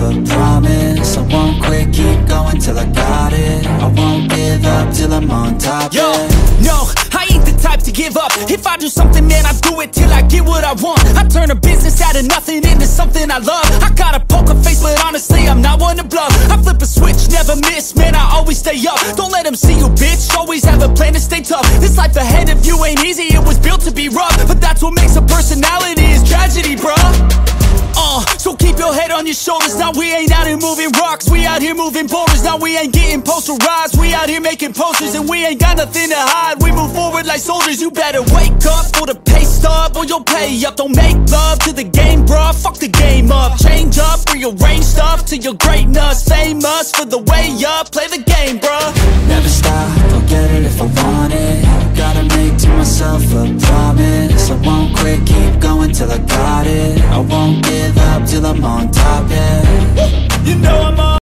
life a promise. I won't quit, keep going till I got it. I won't give up till I'm on top. Yo, no, I ain't the type to give up. If I do something, man, I do it till I get what I want. I turn a business out of nothing into something I love. I got a poker face, but honestly, I'm not one to bluff. I flip a switch, never miss, man, I always stay up. Don't let them see you, bitch, always have a plan to stay tough. This life ahead of you ain't easy, it was built to be rough. But that's what makes a personality is tragedy, bruh. So keep your head on your shoulders. Now we ain't out here moving rocks, we out here moving boulders. Now we ain't getting posterized, we out here making posters. And we ain't got nothing to hide, we move forward like soldiers. You better wake up for the pay stub or you'll pay up. Don't make love to the game, bruh, fuck the game up. Change up, rearrange stuff to your greatness. Famous for the way up, play the game, bruh. Never stop, I'll get it if I want it. Gotta make to myself a promise. I won't quit, keep going till I got it. I won't give up till I'm on top, yeah. You know I'm on